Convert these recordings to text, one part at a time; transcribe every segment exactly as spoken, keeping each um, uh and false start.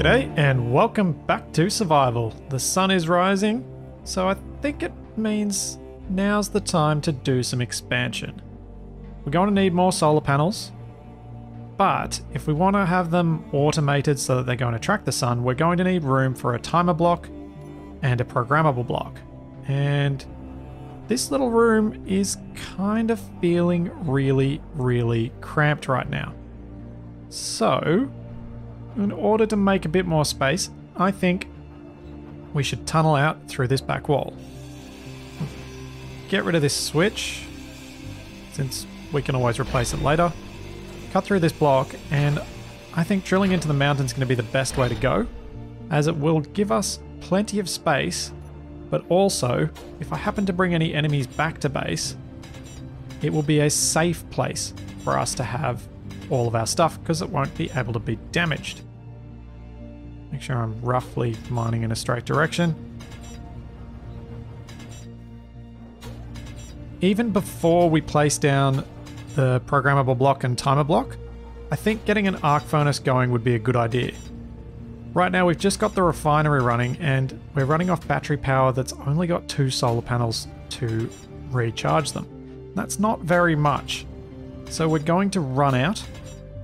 G'day and welcome back to survival. The sun is rising, so I think it means now's the time to do some expansion. We're going to need more solar panels, but if we want to have them automated so that they're going to track the sun, we're going to need room for a timer block and a programmable block. And this little room is kind of feeling really, really cramped right now. So in order to make a bit more space, I think we should tunnel out through this back wall. Get rid of this switch, since we can always replace it later. Cut through this block, and I think drilling into the mountain is going to be the best way to go, as it will give us plenty of space, but also, if I happen to bring any enemies back to base, it will be a safe place for us to have all of our stuff, because it won't be able to be damaged. Make sure I'm roughly mining in a straight direction. Even before we place down the programmable block and timer block, I think getting an arc furnace going would be a good idea. Right now we've just got the refinery running, and we're running off battery power that's only got two solar panels to recharge them. That's not very much. So we're going to run out,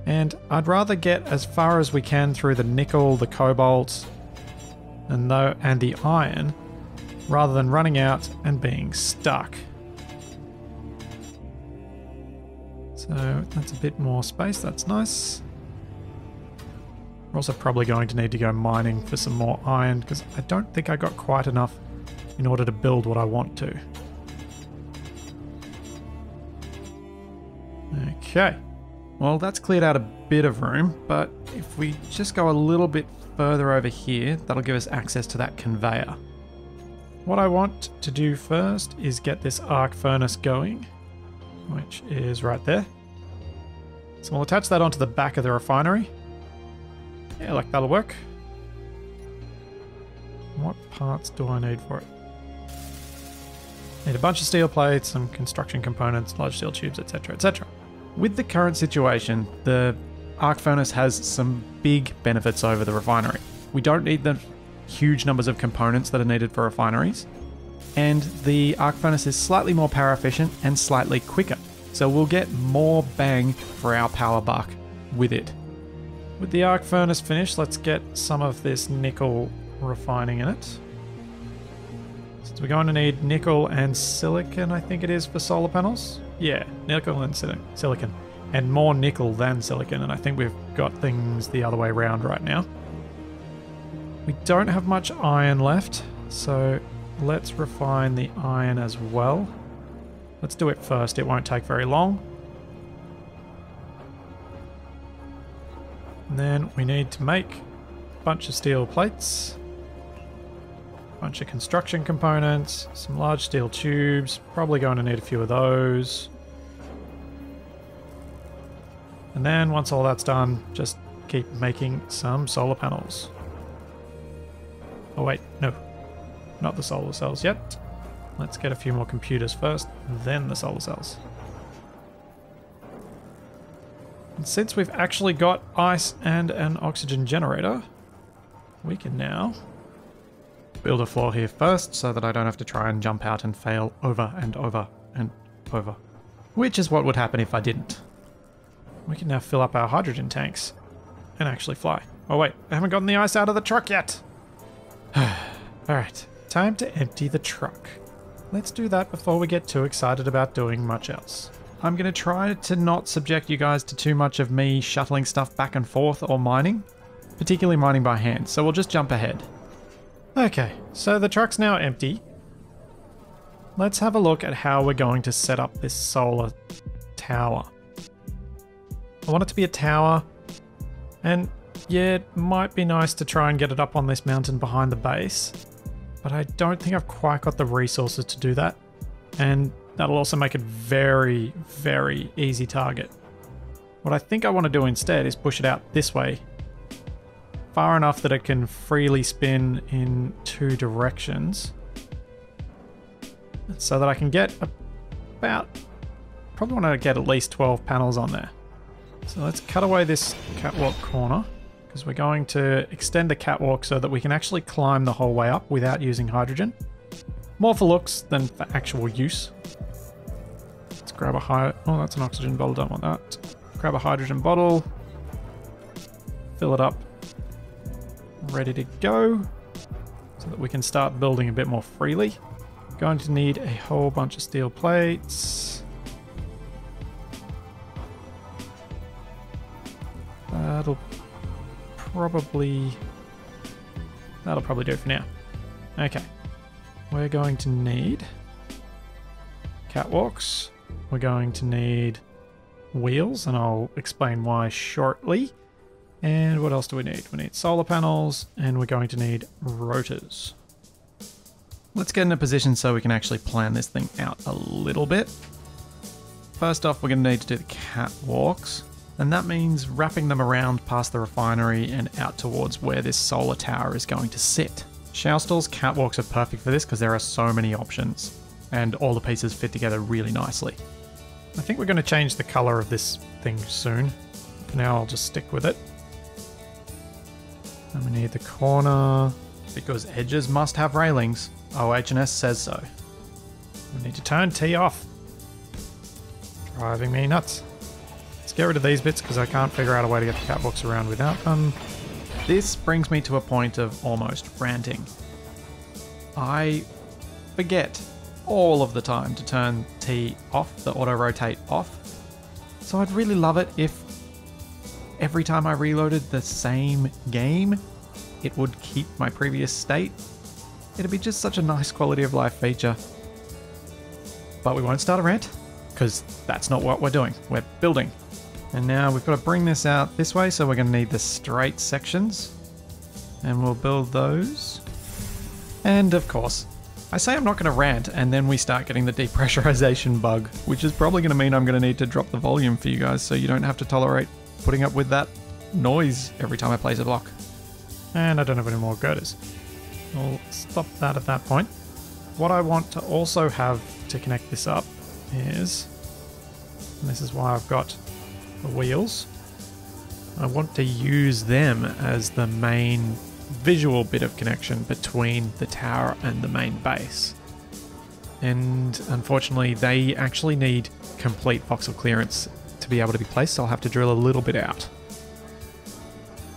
and I'd rather get as far as we can through the nickel, the cobalt, and the, and the iron, rather than running out and being stuck. So that's a bit more space, that's nice. We're also probably going to need to go mining for some more iron, because I don't think I got quite enough in order to build what I want to. Okay, well that's cleared out a bit of room, but if we just go a little bit further over here, that'll give us access to that conveyor. What I want to do first is get this arc furnace going, which is right there. So we'll attach that onto the back of the refinery. Yeah, like that'll work. What parts do I need for it? Need a bunch of steel plates, some construction components, large steel tubes, et cetera, et cetera. With the current situation, the arc furnace has some big benefits over the refinery. We don't need the huge numbers of components that are needed for refineries, and the arc furnace is slightly more power efficient and slightly quicker, so we'll get more bang for our power buck with it. With the arc furnace finished, let's get some of this nickel refining in it. Since we're going to need nickel and silicon, I think it is, for solar panels. Yeah, nickel and sil silicon. And more nickel than silicon, and I think we've got things the other way around right now. We don't have much iron left, so let's refine the iron as well. Let's do it first, it won't take very long. And then we need to make a bunch of steel plates, a bunch of construction components, some large steel tubes, probably going to need a few of those. And then once all that's done, just keep making some solar panels. Oh wait, no, not the solar cells yet. Let's get a few more computers first, then the solar cells. And since we've actually got ice and an oxygen generator, we can now build a floor here first so that I don't have to try and jump out and fail over and over and over. Which is what would happen if I didn't. We can now fill up our hydrogen tanks and actually fly. Oh wait, I haven't gotten the ice out of the truck yet. Alright, time to empty the truck. Let's do that before we get too excited about doing much else. I'm going to try to not subject you guys to too much of me shuttling stuff back and forth or mining, particularly mining by hand, so we'll just jump ahead. Okay, so the truck's now empty. Let's have a look at how we're going to set up this solar tower. I want it to be a tower, and yeah, it might be nice to try and get it up on this mountain behind the base, but I don't think I've quite got the resources to do that, and that'll also make it very, very easy target. What I think I want to do instead is push it out this way, far enough that it can freely spin in two directions, so that I can get about, probably want to get at least twelve panels on there. So let's cut away this catwalk corner, because we're going to extend the catwalk so that we can actually climb the whole way up without using hydrogen. More for looks than for actual use. Let's grab a high... Oh, that's an oxygen bottle. Don't want that. Grab a hydrogen bottle. Fill it up. Ready to go. So that we can start building a bit more freely. Going to need a whole bunch of steel plates. That'll probably... That'll probably do for now. Okay. We're going to need catwalks. We're going to need wheels, and I'll explain why shortly. And what else do we need? We need solar panels, and we're going to need rotors. Let's get in a position so we can actually plan this thing out a little bit. First off, we're going to need to do the catwalks, and that means wrapping them around past the refinery and out towards where this solar tower is going to sit. Shaustool's catwalks are perfect for this because there are so many options and all the pieces fit together really nicely. I think we're going to change the color of this thing soon. For now, I'll just stick with it. And we need the corner because edges must have railings. O H and S says so. We need to turn T off. Driving me nuts. Let's get rid of these bits because I can't figure out a way to get the catwalks around without them. This brings me to a point of almost ranting. I forget all of the time to turn T off, the auto-rotate off. So I'd really love it if every time I reloaded the same game, it would keep my previous state. It'd be just such a nice quality of life feature. But we won't start a rant, because that's not what we're doing. We're building. And now we've got to bring this out this way, so we're going to need the straight sections. And we'll build those. And of course, I say I'm not going to rant, and then we start getting the depressurization bug, which is probably going to mean I'm going to need to drop the volume for you guys so you don't have to tolerate putting up with that noise every time I place a block. And I don't have any more girders. I'll stop that at that point. What I want to also have to connect this up is, and this is why I've got the wheels. I want to use them as the main visual bit of connection between the tower and the main base. And unfortunately, they actually need complete voxel clearance to be able to be placed, so I'll have to drill a little bit out.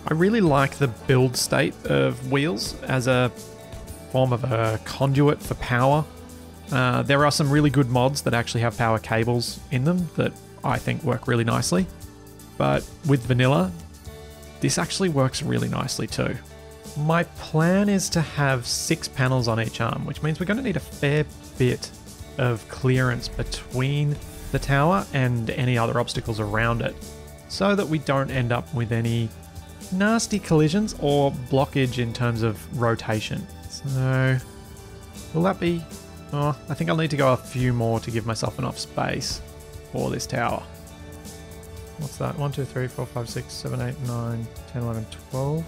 I really like the build state of wheels as a form of a conduit for power. Uh, there are some really good mods that actually have power cables in them that I think work really nicely, but with vanilla, this actually works really nicely too. My plan is to have six panels on each arm, which means we're going to need a fair bit of clearance between the tower and any other obstacles around it, so that we don't end up with any nasty collisions or blockage in terms of rotation. So, will that be... Oh, I think I'll need to go a few more to give myself enough space for this tower. What's that? one, two, three, four, five, six, seven, eight, nine, ten, eleven, twelve.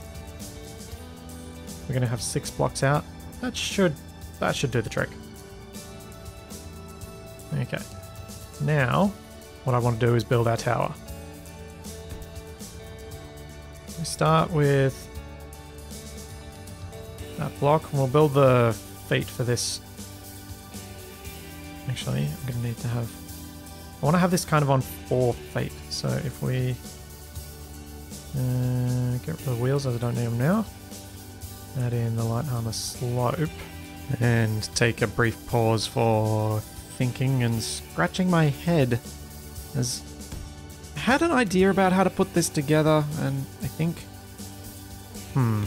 We're going to have six blocks out. That should, that should do the trick. Okay. Now, what I want to do is build our tower. We start with that block, and we'll build the feet for this. Actually, I'm going to need to have... I want to have this kind of on four feet, so if we uh, get rid of the wheels as I don't need them now, add in the light armor slope, and take a brief pause for thinking and scratching my head. As I had an idea about how to put this together, and I think, hmm,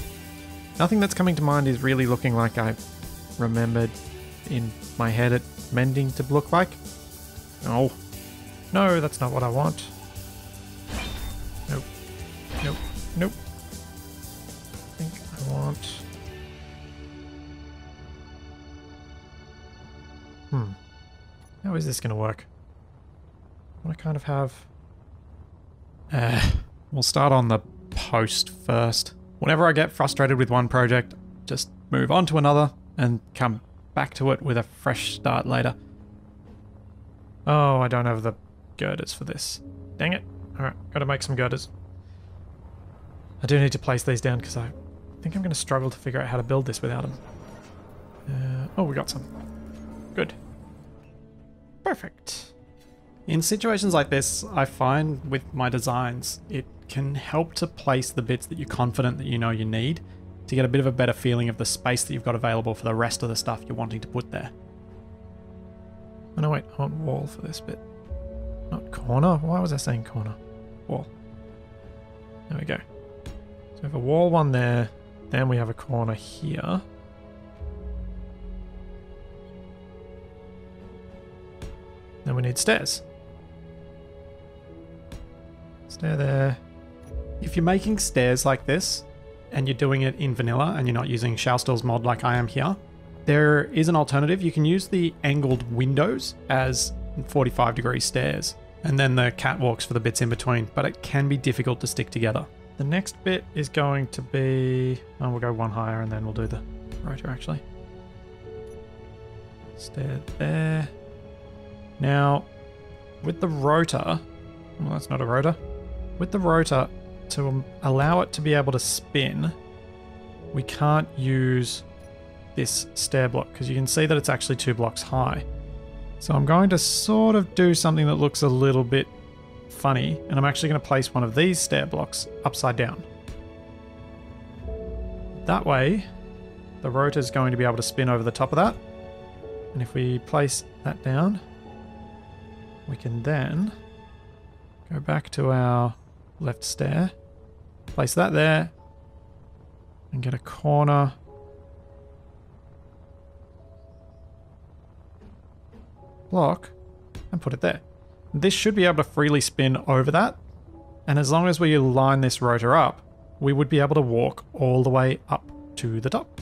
nothing that's coming to mind is really looking like I remembered in my head it mending to look like. Oh. No, that's not what I want. Nope. Nope. Nope. I think I want... Hmm. How is this going to work? I want to kind of have... Uh, we'll start on the post first. Whenever I get frustrated with one project, just move on to another and come back to it with a fresh start later. Oh, I don't have the girders for this. Dang it. Alright, gotta make some girders. I do need to place these down because I think I'm going to struggle to figure out how to build this without them. Uh, oh, we got some. Good. Perfect. In situations like this, I find with my designs, it can help to place the bits that you're confident that you know you need to get a bit of a better feeling of the space that you've got available for the rest of the stuff you're wanting to put there. Oh no, wait, I want wall for this bit. Not corner. Why was I saying corner? Wall. There we go. So we have a wall one there, then we have a corner here. Then we need stairs. Stair there. If you're making stairs like this, and you're doing it in vanilla, and you're not using Shaustool's mod like I am here, there is an alternative. You can use the angled windows as forty-five degree stairs, and then the catwalks for the bits in between, but it can be difficult to stick together. The next bit is going to be... oh, we'll go one higher, and then we'll do the rotor, actually. Stair there. Now, with the rotor, well, that's not a rotor. With the rotor, to allow it to be able to spin, we can't use this stair block because you can see that it's actually two blocks high. So I'm going to sort of do something that looks a little bit funny, and I'm actually going to place one of these stair blocks upside down. That way, the rotor is going to be able to spin over the top of that. And if we place that down, we can then go back to our left stair, place that there, and get a corner. Block, and put it there. This should be able to freely spin over that, and as long as we line this rotor up, we would be able to walk all the way up to the top.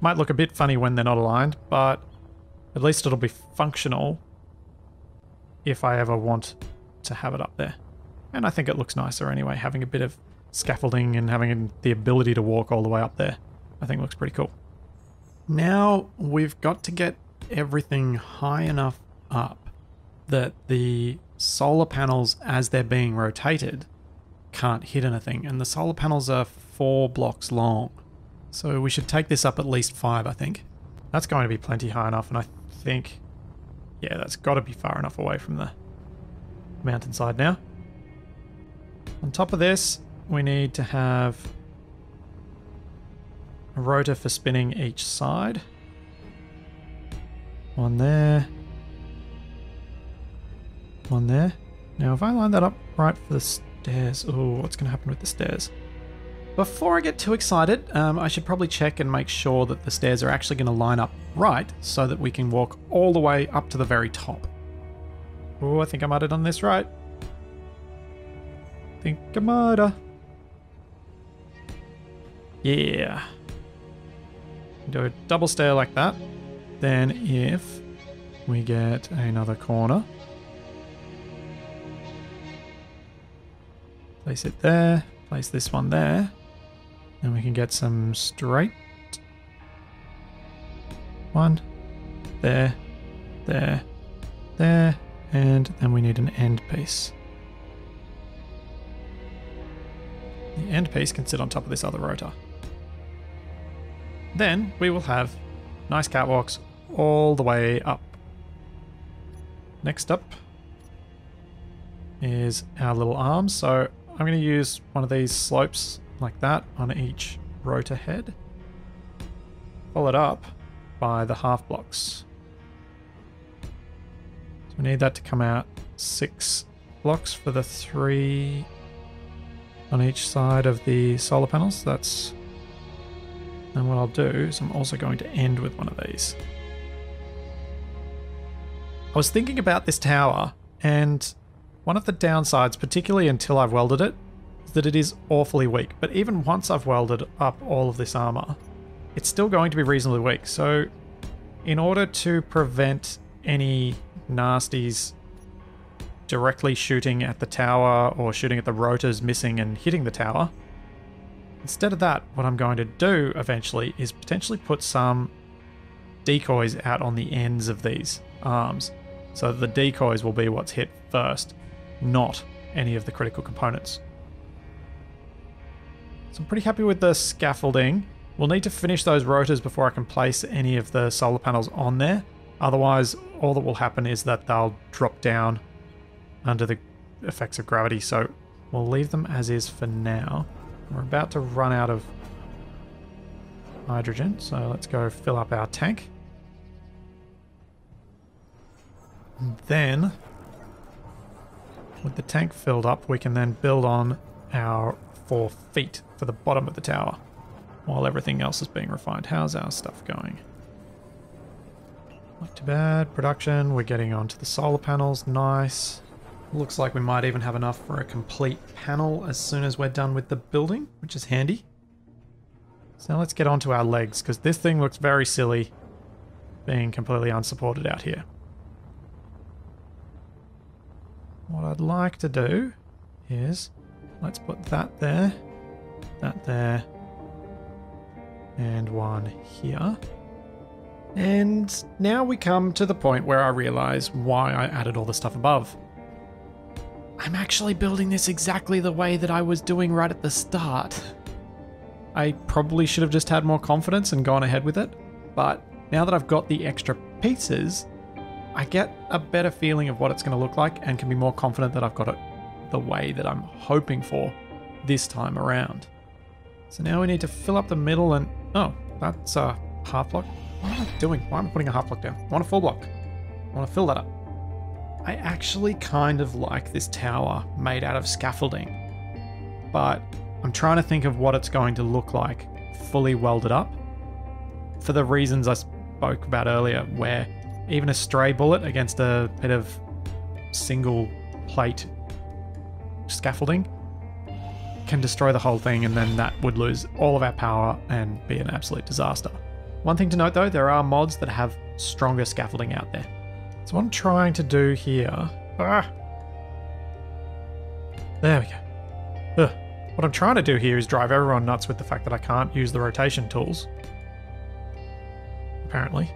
Might look a bit funny when they're not aligned, but at least it'll be functional if I ever want to have it up there. And I think it looks nicer anyway, having a bit of scaffolding and having the ability to walk all the way up there. I think it looks pretty cool. Now we've got to get everything high enough up that the solar panels, as they're being rotated, can't hit anything. And the solar panels are four blocks long. So we should take this up at least five, I think. That's going to be plenty high enough, and I think, yeah, that's got to be far enough away from the mountainside now. On top of this, we need to have a rotor for spinning each side. One there. One there. Now if I line that up right for the stairs, oh, what's going to happen with the stairs? Before I get too excited, um, I should probably check and make sure that the stairs are actually going to line up right so that we can walk all the way up to the very top. Oh, I think I might have done this right. I think I might have. Yeah. Do a double stair like that. Then if we get another corner, place it there, place this one there, then we can get some straight. One, there, there, there, and then we need an end piece. The end piece can sit on top of this other rotor. Then we will have nice catwalks all the way up. Next up is our little arms. So I'm going to use one of these slopes like that on each rotor head, followed up by the half blocks. So we need that to come out six blocks for the three on each side of the solar panels. That's... and what I'll do is I'm also going to end with one of these. I was thinking about this tower, and one of the downsides, particularly until I've welded it, is that it is awfully weak. But even once I've welded up all of this armor, it's still going to be reasonably weak. So in order to prevent any nasties directly shooting at the tower or shooting at the rotors missing and hitting the tower, instead of that, what I'm going to do eventually is potentially put some decoys out on the ends of these arms. So the decoys will be what's hit first, not any of the critical components. So I'm pretty happy with the scaffolding. We'll need to finish those rotors before I can place any of the solar panels on there. Otherwise, all that will happen is that they'll drop down under the effects of gravity. So we'll leave them as is for now. We're about to run out of hydrogen, so let's go fill up our tank. And then, with the tank filled up, we can then build on our four feet for the bottom of the tower while everything else is being refined. How's our stuff going? Not too bad. Production, we're getting onto the solar panels. Nice. Looks like we might even have enough for a complete panel as soon as we're done with the building, which is handy. So now let's get onto our legs, because this thing looks very silly being completely unsupported out here. What I'd like to do is, let's put that there, that there, and one here. And now we come to the point where I realize why I added all the stuff above. I'm actually building this exactly the way that I was doing right at the start. I probably should have just had more confidence and gone ahead with it, but now that I've got the extra pieces, I get a better feeling of what it's going to look like and can be more confident that I've got it the way that I'm hoping for this time around. So now we need to fill up the middle and... oh, that's a half block. What am I doing? Why am I putting a half block down? I want a full block. I want to fill that up. I actually kind of like this tower made out of scaffolding, but I'm trying to think of what it's going to look like fully welded up for the reasons I spoke about earlier, where even a stray bullet against a bit of single plate scaffolding can destroy the whole thing, and then that would lose all of our power and be an absolute disaster. One thing to note though, there are mods that have stronger scaffolding out there. So what I'm trying to do here... ah, there we go. Ugh. What I'm trying to do here is drive everyone nuts with the fact that I can't use the rotation tools. Apparently.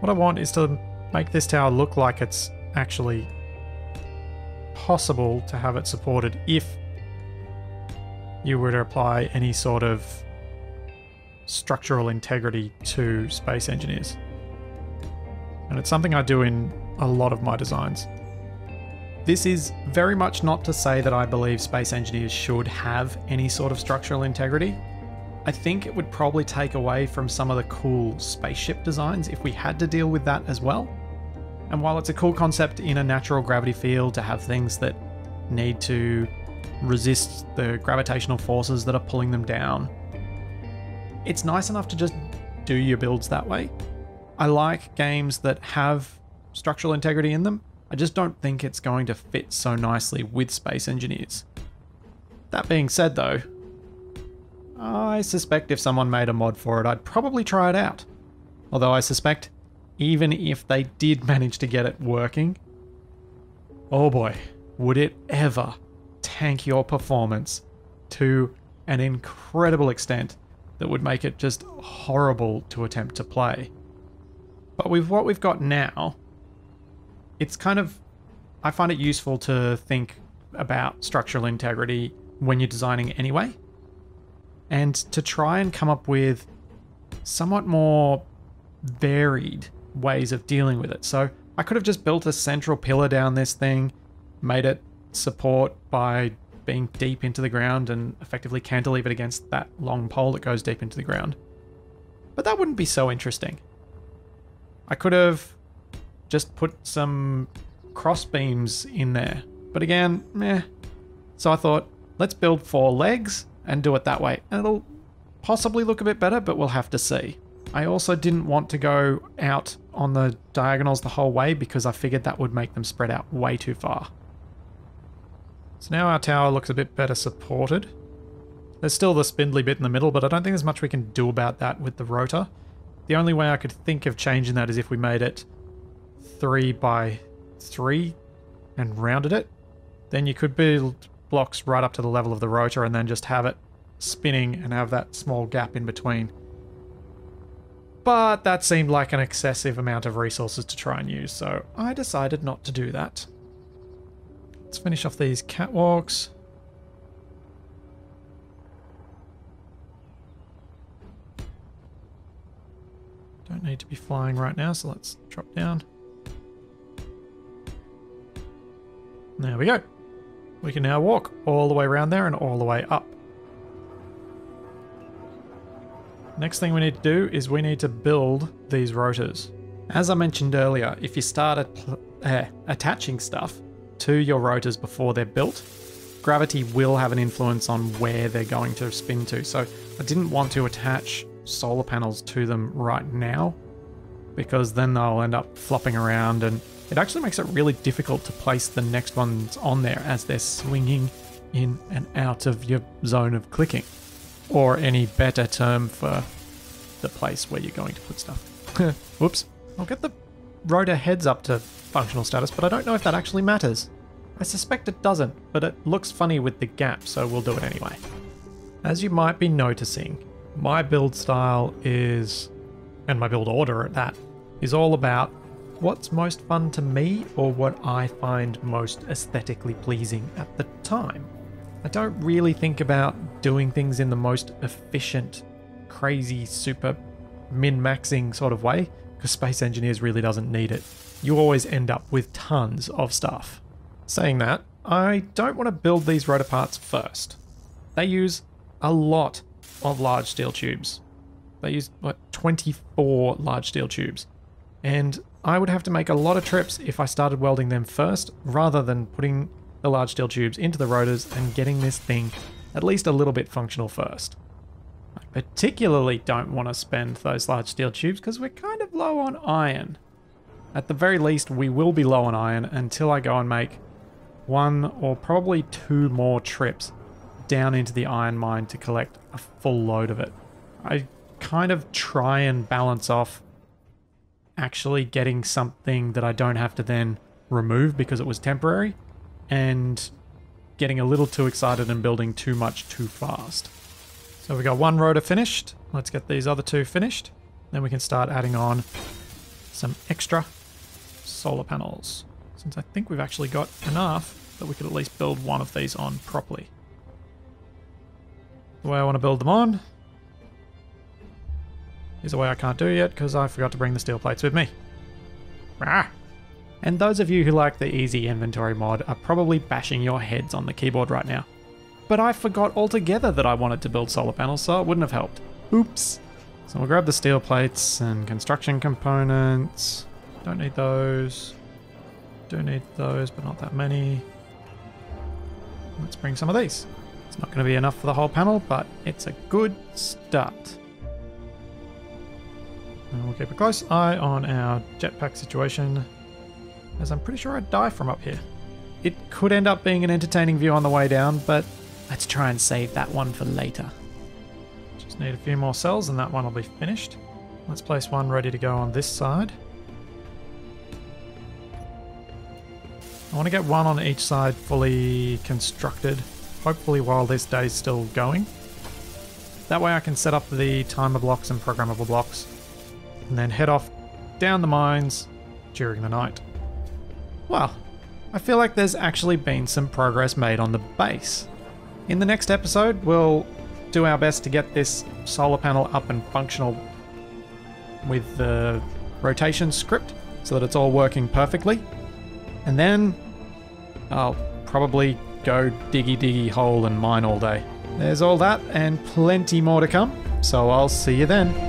What I want is to make this tower look like it's actually possible to have it supported if you were to apply any sort of structural integrity to Space Engineers. And it's something I do in a lot of my designs. This is very much not to say that I believe Space Engineers should have any sort of structural integrity. I think it would probably take away from some of the cool spaceship designs if we had to deal with that as well. And while it's a cool concept in a natural gravity field to have things that need to resist the gravitational forces that are pulling them down, it's nice enough to just do your builds that way. I like games that have structural integrity in them. I just don't think it's going to fit so nicely with Space Engineers. That being said though, I suspect if someone made a mod for it, I'd probably try it out. Although I suspect even if they did manage to get it working, oh boy, would it ever tank your performance to an incredible extent that would make it just horrible to attempt to play. But with what we've got now, it's kind of, I find it useful to think about structural integrity when you're designing anyway, and to try and come up with somewhat more varied ways of dealing with it. So I could have just built a central pillar down this thing, made it support by being deep into the ground and effectively cantilevered against that long pole that goes deep into the ground. But that wouldn't be so interesting. I could have just put some cross beams in there, but again, meh. So I thought, let's build four legs and do it that way. And it'll possibly look a bit better, but we'll have to see. I also didn't want to go out on the diagonals the whole way because I figured that would make them spread out way too far. So now our tower looks a bit better supported. There's still the spindly bit in the middle, but I don't think there's much we can do about that with the rotor. The only way I could think of changing that is if we made it three by three and rounded it. Then you could build blocks right up to the level of the rotor and then just have it spinning and have that small gap in between. But that seemed like an excessive amount of resources to try and use, so I decided not to do that. Let's finish off these catwalks. Don't need to be flying right now, so let's drop down. There we go. We can now walk all the way around there and all the way up. Next thing we need to do is we need to build these rotors. As I mentioned earlier, if you start at, uh, attaching stuff to your rotors before they're built, gravity will have an influence on where they're going to spin to. So I didn't want to attach solar panels to them right now, because then they'll end up flopping around, and it actually makes it really difficult to place the next ones on there as they're swinging in and out of your zone of clicking, or any better term for the place where you're going to put stuff. Whoops. I'll get the rotor heads up to functional status, but I don't know if that actually matters. I suspect it doesn't, but it looks funny with the gap, so we'll do it anyway. As you might be noticing, my build style is, and my build order at that, is all about what's most fun to me or what I find most aesthetically pleasing at the time. I don't really think about doing things in the most efficient, crazy, super min-maxing sort of way, because Space Engineers really doesn't need it. You always end up with tons of stuff. Saying that, I don't want to build these rotor parts first. They use a lot of large steel tubes. They use like twenty-four large steel tubes, and I would have to make a lot of trips if I started welding them first, rather than putting the large steel tubes into the rotors and getting this thing at least a little bit functional first. I particularly don't want to spend those large steel tubes because we're kind of low on iron. At the very least, we will be low on iron until I go and make one or probably two more trips down into the iron mine to collect a full load of it. I kind of try and balance off actually getting something that I don't have to then remove because it was temporary, and getting a little too excited and building too much too fast. So we got one rotor finished. Let's get these other two finished. Then we can start adding on some extra solar panels, since I think we've actually got enough that we could at least build one of these on properly. The way I want to build them on is a way I can't do yet because I forgot to bring the steel plates with me. Rah! And those of you who like the easy inventory mod are probably bashing your heads on the keyboard right now. But I forgot altogether that I wanted to build solar panels, so it wouldn't have helped. Oops. So we'll grab the steel plates and construction components. Don't need those. Do need those, but not that many. Let's bring some of these. It's not going to be enough for the whole panel, but it's a good start. And we'll keep a close eye on our jetpack situation, as I'm pretty sure I'd die from up here. It could end up being an entertaining view on the way down, but let's try and save that one for later. Just need a few more cells and that one will be finished. Let's place one ready to go on this side. I want to get one on each side fully constructed, hopefully while this day's still going. That way I can set up the timer blocks and programmable blocks, and then head off down the mines during the night. Well, I feel like there's actually been some progress made on the base. In the next episode, we'll do our best to get this solar panel up and functional with the rotation script so that it's all working perfectly. And then I'll probably go diggy diggy hole and mine all day. There's all that and plenty more to come, so I'll see you then.